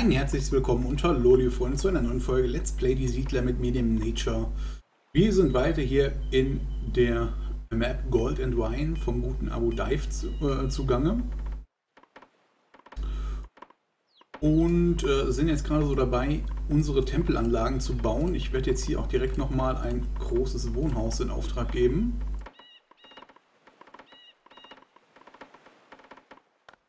Ein herzliches Willkommen und hallo, Freunde, zu einer neuen Folge Let's Play die Siedler mit mir, dem Nature. Wir sind weiter hier in der Map Gold and Wine vom guten Abu Dive zugange. Und sind jetzt gerade so dabei, unsere Tempelanlagen zu bauen. Ich werde jetzt hier auch direkt nochmal ein großes Wohnhaus in Auftrag geben.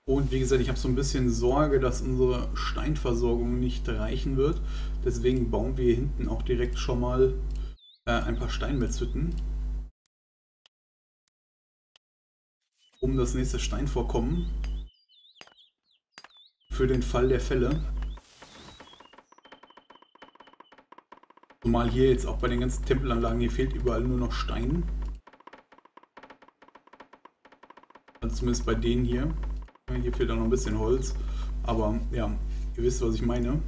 Und wie gesagt, ich habe so ein bisschen Sorge, dass unsere Steinversorgung nicht reichen wird. Deswegen bauen wir hier hinten auch direkt schon mal ein paar Steinmetzhütten, um das nächste Steinvorkommen für den Fall der Fälle. Zumal hier jetzt auch bei den ganzen Tempelanlagen, hier fehlt überall nur noch Stein. Also zumindest bei denen hier. Hier fehlt auch noch ein bisschen Holz, aber ja, ihr wisst, was ich meine.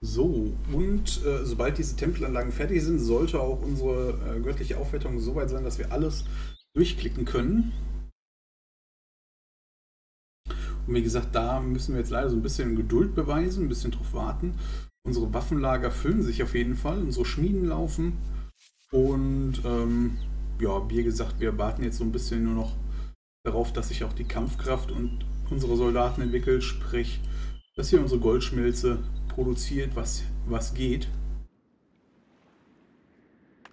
So, und sobald diese Tempelanlagen fertig sind, sollte auch unsere göttliche Aufwertung so weit sein, dass wir alles durchklicken können. Und wie gesagt, da müssen wir jetzt leider so ein bisschen Geduld beweisen, ein bisschen drauf warten. Unsere Waffenlager füllen sich auf jeden Fall, unsere Schmieden laufen. Und ja, wie gesagt, wir warten jetzt so ein bisschen nur noch darauf, dass sich auch die Kampfkraft und unsere Soldaten entwickelt, sprich, dass hier unsere Goldschmelze produziert, was geht.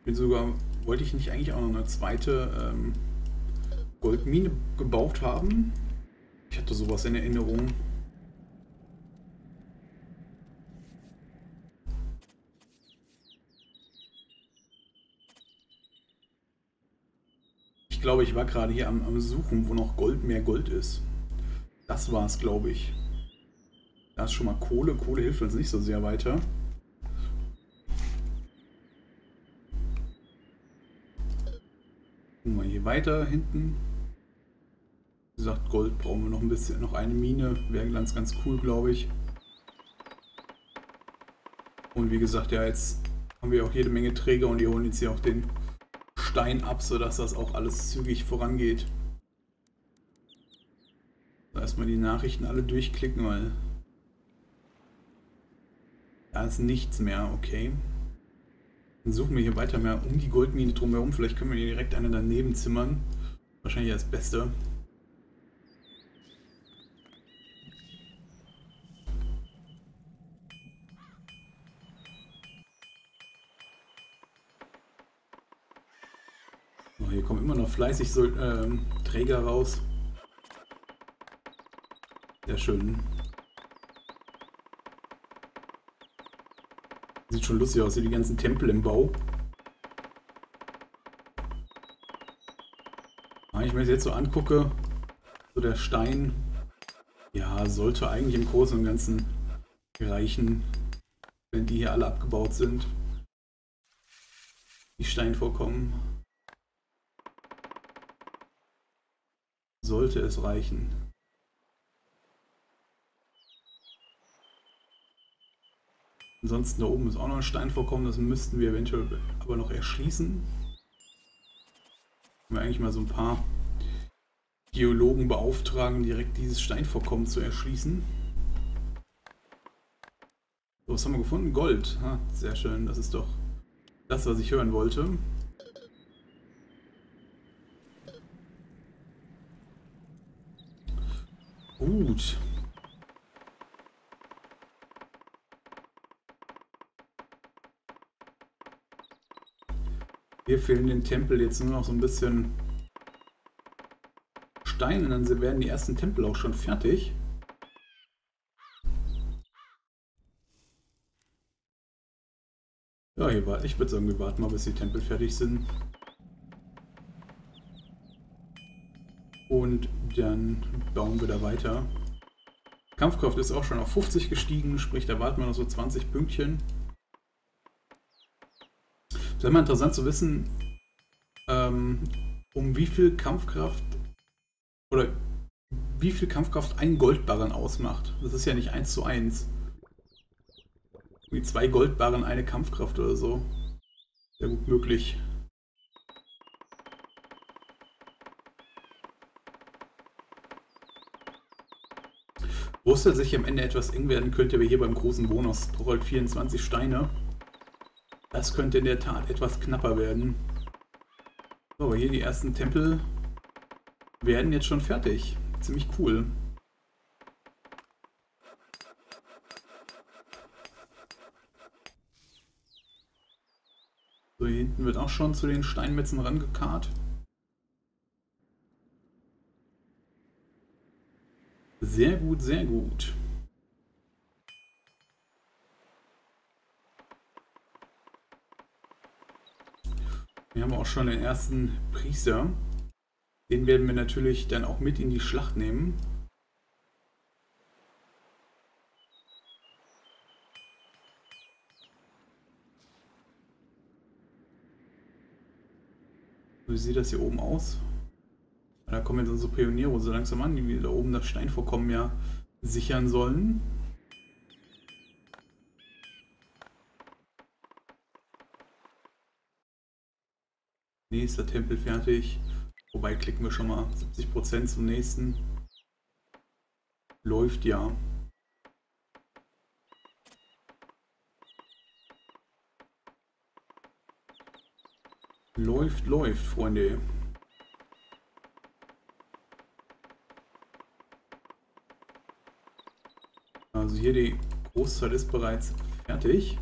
Wollte ich nicht eigentlich auch noch eine zweite Goldmine gebaut haben? Ich hatte sowas in Erinnerung. Ich glaube, ich war gerade hier am Suchen, wo noch mehr Gold ist. Das war es, glaube ich. Da ist schon mal Kohle. Kohle hilft uns nicht so sehr weiter. Gucken wir hier weiter hinten. Wie gesagt, Gold brauchen wir noch ein bisschen. Noch eine Mine wäre ganz cool, glaube ich. Und wie gesagt, ja, jetzt haben wir auch jede Menge Träger und die holen jetzt hier auch den Stein ab, sodass das auch alles zügig vorangeht. Erstmal die Nachrichten alle durchklicken, weil da ist nichts mehr, okay. Dann suchen wir hier weiter mehr um die Goldmine drumherum. Vielleicht können wir hier direkt eine daneben zimmern. Wahrscheinlich das Beste. Hier kommen immer noch fleißig so, Träger raus. Sehr schön. Sieht schon lustig aus, hier die ganzen Tempel im Bau. Wenn ich mir das jetzt so angucke, so der Stein, ja, sollte eigentlich im Großen und Ganzen reichen, wenn die hier alle abgebaut sind. Die Steinvorkommen. Sollte es reichen. Ansonsten da oben ist auch noch ein Steinvorkommen, das müssten wir eventuell aber noch erschließen. Können wir eigentlich mal so ein paar Geologen beauftragen, direkt dieses Steinvorkommen zu erschließen. So, was haben wir gefunden? Gold. Ha, sehr schön, das ist doch das, was ich hören wollte. Gut. Hier fehlen den Tempel jetzt nur noch so ein bisschen Stein und dann werden die ersten Tempel auch schon fertig. Ja, ich würde sagen, wir warten mal, bis die Tempel fertig sind. Und dann bauen wir da weiter. Kampfkraft ist auch schon auf 50 gestiegen, sprich da warten wir noch so 20 Pünktchen. Es ist immer interessant zu wissen, um wie viel Kampfkraft oder wie viel Kampfkraft ein Goldbarren ausmacht. Das ist ja nicht 1:1. Wie 2 Goldbarren eine Kampfkraft oder so. Sehr gut möglich. Wurstel sich am Ende etwas eng werden könnte, aber hier beim großen Bonus rollt 24 Steine. Das könnte in der Tat etwas knapper werden. So, aber hier die ersten Tempel werden jetzt schon fertig. Ziemlich cool. So, hier hinten wird auch schon zu den Steinmetzen rangekarrt. Sehr gut, sehr gut. Wir haben auch schon den ersten Priester. Den werden wir natürlich dann auch mit in die Schlacht nehmen. Wie sieht das hier oben aus? Da kommen jetzt unsere Pioniere so langsam an, die da oben das Steinvorkommen ja sichern sollen. Nächster Tempel fertig. Wobei klicken wir schon mal 70% zum nächsten. Läuft ja. Läuft, läuft, Freunde. Also hier die Großteil ist bereits fertig.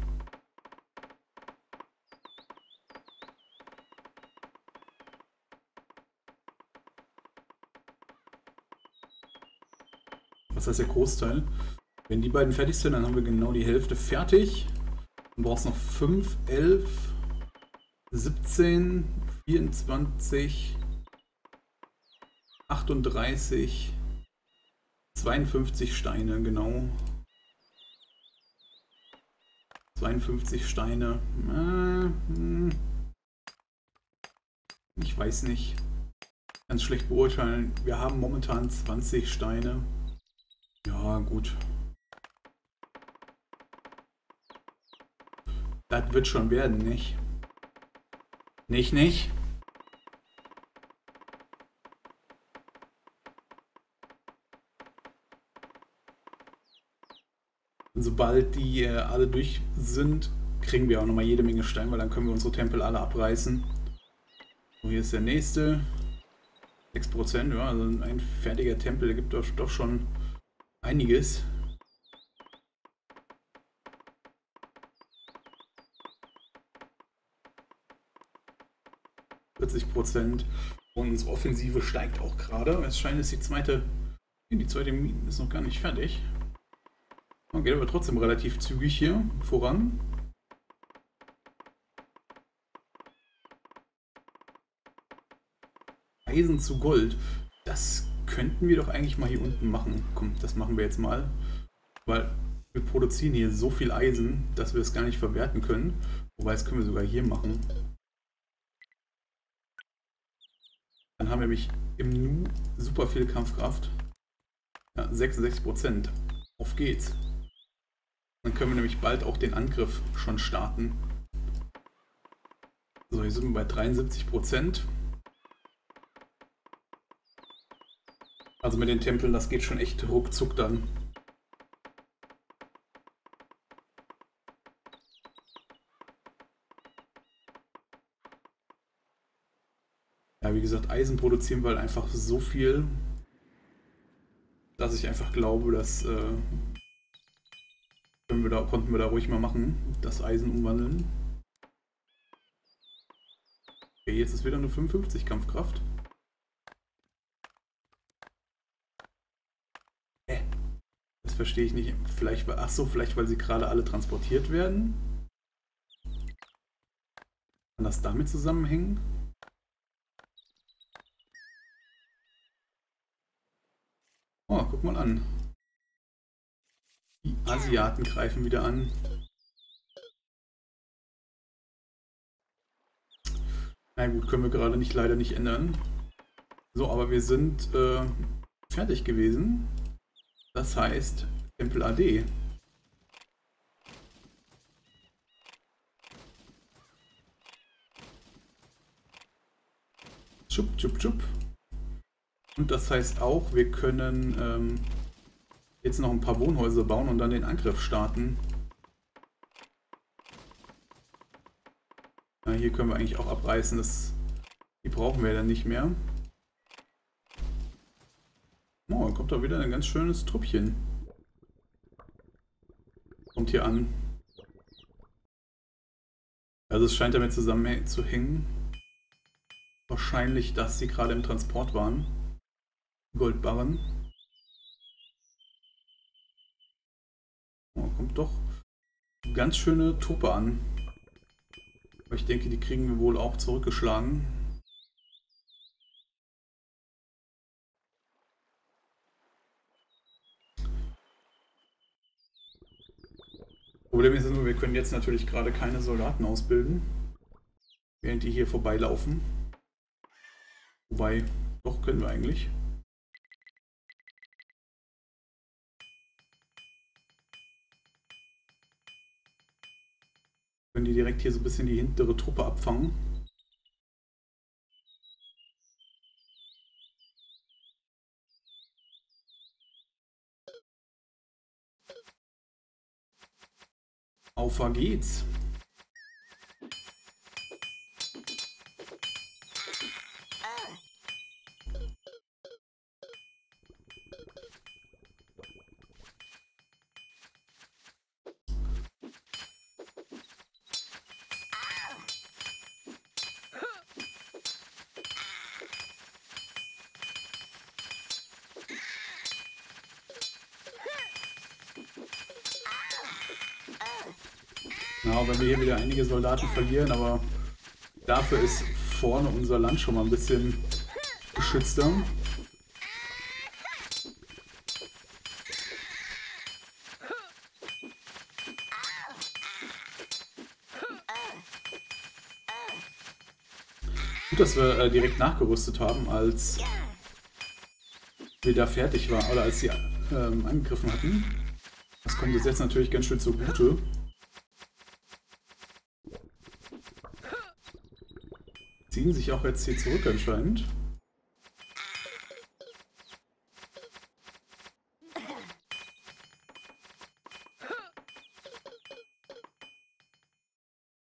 Was heißt der Großteil? Wenn die beiden fertig sind, dann haben wir genau die Hälfte fertig. Du brauchst noch 5, 11, 17, 24, 38, 52 Steine, genau. 52 Steine. Ich weiß nicht. Ganz schlecht beurteilen. Wir haben momentan 20 Steine. Ja, gut. Das wird schon werden, nicht? Nicht, nicht? Sobald die alle durch sind, kriegen wir auch nochmal jede Menge Stein, weil dann können wir unsere Tempel alle abreißen. So, hier ist der nächste. 6%, ja, also ein fertiger Tempel, der gibt doch schon einiges. Und unsere Offensive steigt auch gerade. Es scheint, dass die zweite Mine ist noch gar nicht fertig. Und geht aber trotzdem relativ zügig hier voran. Eisen zu Gold. Das könnten wir doch eigentlich mal hier unten machen. Komm, das machen wir jetzt mal. Weil wir produzieren hier so viel Eisen, dass wir es gar nicht verwerten können. Wobei, das können wir sogar hier machen. Dann haben wir nämlich im Nu super viel Kampfkraft. Ja, 66%. Auf geht's. Dann können wir nämlich bald auch den Angriff schon starten. So, hier sind wir bei 73%. Also mit den Tempeln, das geht schon echt ruckzuck dann. Ja, wie gesagt, Eisen produzieren wir halt einfach so viel, dass ich einfach glaube, dass konnten wir da ruhig mal machen, das Eisen umwandeln. Okay, jetzt ist wieder eine 55 Kampfkraft. Das verstehe ich nicht. Vielleicht, vielleicht weil sie gerade alle transportiert werden. Kann das damit zusammenhängen? Oh, guck mal an. Die Asiaten greifen wieder an. Na gut, können wir gerade nicht, leider nicht ändern. So, aber wir sind fertig gewesen. Das heißt Tempel AD. Tschupp, tschupp, tschupp. Und das heißt auch, wir können Jetzt noch ein paar Wohnhäuser bauen und dann den Angriff starten. Ja, hier können wir eigentlich auch abreißen. Die brauchen wir dann nicht mehr. Oh, kommt da wieder ein ganz schönes Truppchen. Kommt hier an. Also es scheint damit zusammenzuhängen. Wahrscheinlich, dass sie gerade im Transport waren. Goldbarren. Oh, kommt doch eine ganz schöne Truppe an. Aber ich denke, die kriegen wir wohl auch zurückgeschlagen. Problem ist nur, wir können jetzt natürlich gerade keine Soldaten ausbilden, während die hier vorbeilaufen. Wobei, doch können wir eigentlich. Können die direkt hier so ein bisschen die hintere Truppe abfangen. Auf geht's. Genau, wenn wir hier wieder einige Soldaten verlieren, aber dafür ist vorne unser Land schon mal ein bisschen geschützter. Gut, dass wir direkt nachgerüstet haben, als wir da fertig waren, oder als sie angegriffen hatten. Das kommt uns jetzt natürlich ganz schön zugute. Ziehen sich auch jetzt hier zurück anscheinend.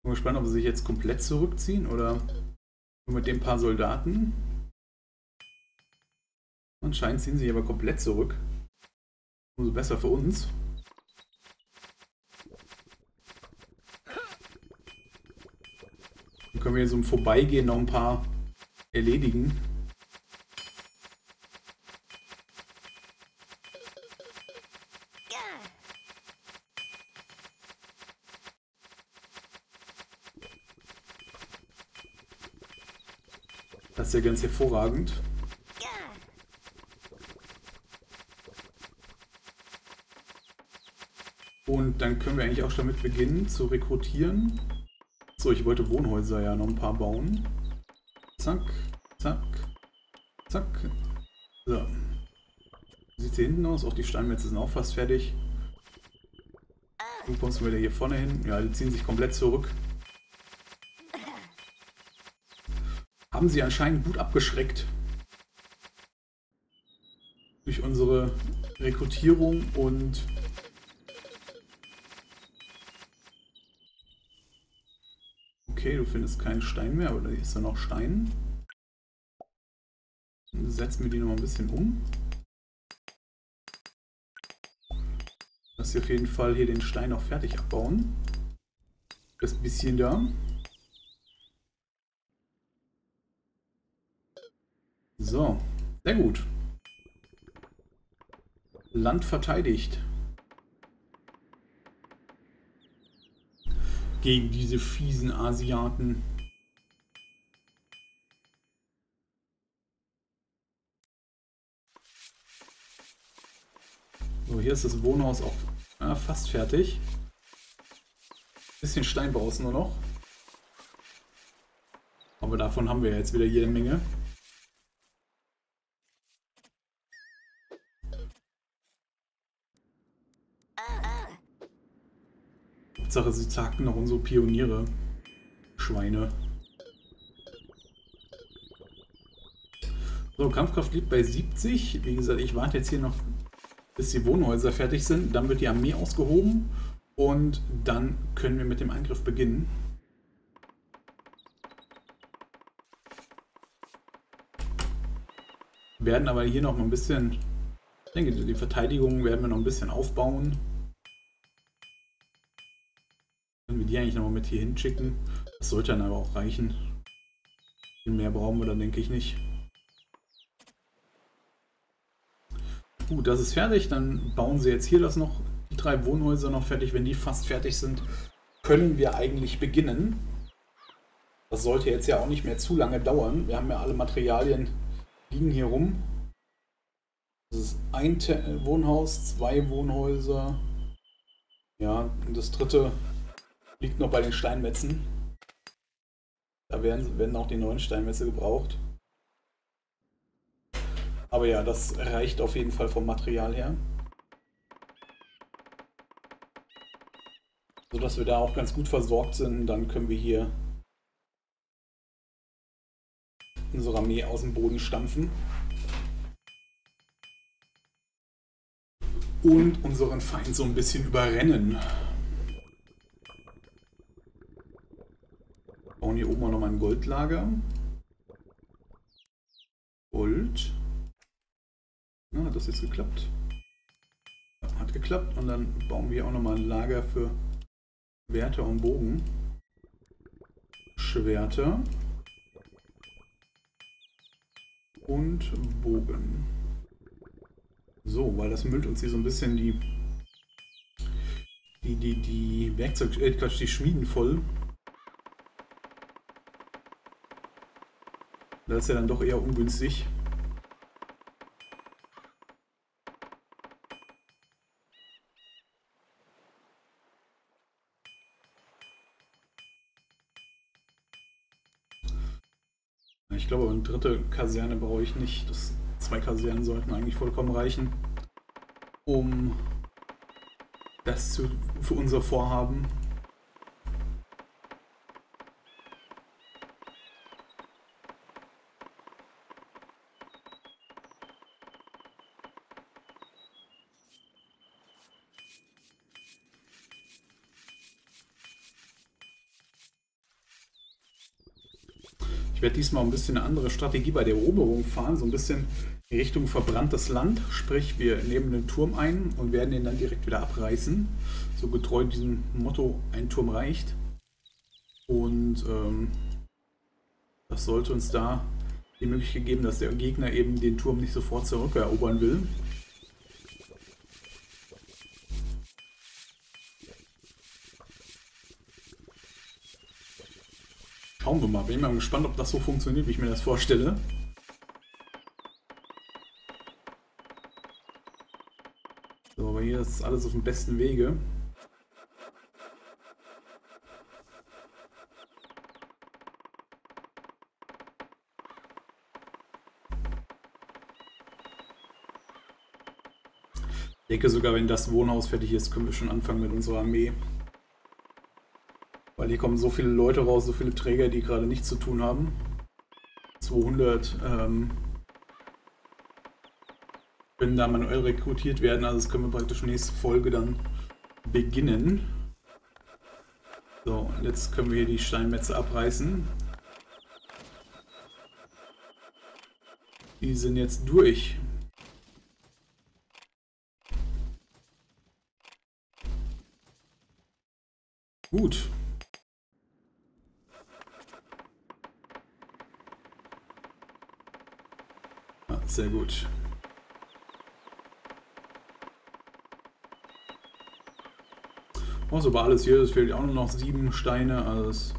Bin gespannt, ob sie sich jetzt komplett zurückziehen oder nur mit den paar Soldaten. Anscheinend ziehen sie aber komplett zurück. Umso besser für uns. Können wir hier so im Vorbeigehen noch ein paar erledigen. Das ist ja ganz hervorragend. Und dann können wir eigentlich auch schon damit beginnen zu rekrutieren. So, ich wollte Wohnhäuser ja noch ein paar bauen. Zack, zack, zack. So. Wie sieht es hier hinten aus? Auch die Steinmetze sind auch fast fertig. Du kommst wieder hier vorne hin. Ja, die ziehen sich komplett zurück. Haben sie anscheinend gut abgeschreckt. Durch unsere Rekrutierung und... Okay, du findest keinen Stein mehr, aber da ist ja noch Stein. Dann setzen wir die nochmal ein bisschen um. Dass wir auf jeden Fall hier den Stein auch fertig abbauen. Das bisschen da. So, sehr gut. Land verteidigt. Gegen diese fiesen Asiaten. So, hier ist das Wohnhaus auch fast fertig. Bisschen Stein brauchst nur noch. Aber davon haben wir ja jetzt wieder jede Menge. Sache, sie tagten noch unsere Pioniere. Schweine. So, Kampfkraft liegt bei 70. Wie gesagt, ich warte jetzt hier noch bis die Wohnhäuser fertig sind. Dann wird die Armee ausgehoben und dann können wir mit dem Angriff beginnen. Werden aber hier noch mal ein bisschen, ich denke, die Verteidigung werden wir noch ein bisschen aufbauen. Können wir die eigentlich noch mal mit hier hinschicken? Das sollte dann aber auch reichen. Viel mehr brauchen wir dann, denke ich, nicht. Gut, das ist fertig. Dann bauen sie jetzt hier das noch, die 3 Wohnhäuser noch fertig. Wenn die fast fertig sind, können wir eigentlich beginnen. Das sollte jetzt ja auch nicht mehr zu lange dauern. Wir haben ja alle Materialien liegen hier rum. Das ist ein Wohnhaus, 2 Wohnhäuser. Ja, und das 3. liegt noch bei den Steinmetzen. Da werden auch die neuen Steinmetze gebraucht. Aber ja, das reicht auf jeden Fall vom Material her. Sodass wir da auch ganz gut versorgt sind. Dann können wir hier unsere Armee aus dem Boden stampfen und unseren Feind so ein bisschen überrennen. Wir bauen hier oben auch nochmal ein Goldlager. Gold. Na, hat das jetzt geklappt? Ja, hat geklappt. Und dann bauen wir auch nochmal ein Lager für Schwerter und Bogen. Schwerter. Und Bogen. So, weil das müllt uns hier so ein bisschen die Werkzeug, Quatsch, die Schmieden voll. Das ist ja dann doch eher ungünstig. Ich glaube, eine 3. Kaserne brauche ich nicht. Das 2 Kasernen sollten eigentlich vollkommen reichen, um das für unser Vorhaben. Ich werde diesmal ein bisschen eine andere Strategie bei der Eroberung fahren, so ein bisschen in Richtung verbranntes Land, sprich wir nehmen den Turm ein und werden den dann direkt wieder abreißen, so getreu diesem Motto, ein Turm reicht, und das sollte uns da die Möglichkeit geben, dass der Gegner eben den Turm nicht sofort zurückerobern will. Schauen wir mal, bin ich mal gespannt, ob das so funktioniert, wie ich mir das vorstelle. So, aber hier ist alles auf dem besten Wege. Ich denke sogar, wenn das Wohnhaus fertig ist, können wir schon anfangen mit unserer Armee. Weil hier kommen so viele Leute raus, so viele Träger, die gerade nichts zu tun haben. 200 können da manuell rekrutiert werden, also das können wir praktisch nächste Folge dann beginnen. So, und jetzt können wir hier die Steinmetze abreißen. Die sind jetzt durch. Gut. Sehr gut. Also war alles hier, es fehlt auch nur noch 7 Steine, also es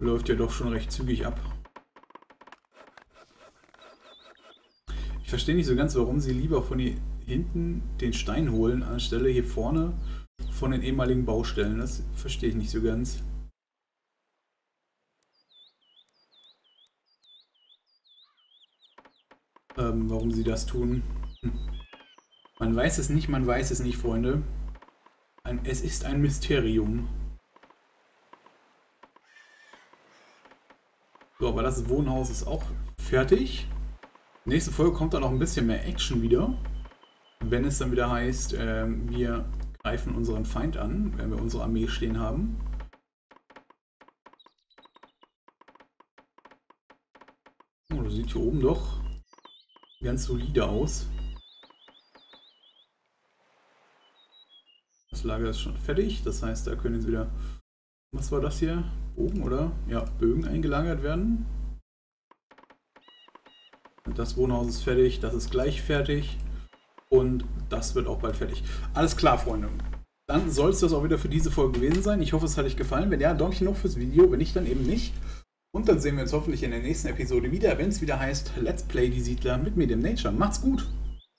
läuft ja doch schon recht zügig ab. Ich verstehe nicht so ganz, warum sie lieber von hier hinten den Stein holen, anstelle hier vorne von den ehemaligen Baustellen. Das verstehe ich nicht so ganz. Warum sie das tun. Man weiß es nicht, Freunde. Es ist ein Mysterium. So, aber das Wohnhaus ist auch fertig. Nächste Folge kommt dann noch ein bisschen mehr Action wieder. wenn es dann wieder heißt, wir greifen unseren Feind an, wenn wir unsere Armee stehen haben. Oh, das sieht hier oben doch ganz solide aus. Das Lager ist schon fertig, das heißt, da können jetzt wieder, was war das hier? Bogen, oder? Ja, Bögen eingelagert werden. Das Wohnhaus ist fertig, das ist gleich fertig und das wird auch bald fertig. Alles klar, Freunde. Dann soll es das auch wieder für diese Folge gewesen sein. Ich hoffe, es hat euch gefallen. Wenn ja, Däumchen hoch fürs Video, wenn nicht, dann eben nicht. Und dann sehen wir uns hoffentlich in der nächsten Episode wieder, wenn es wieder heißt Let's Play die Siedler mit mir, dem Nature. Macht's gut!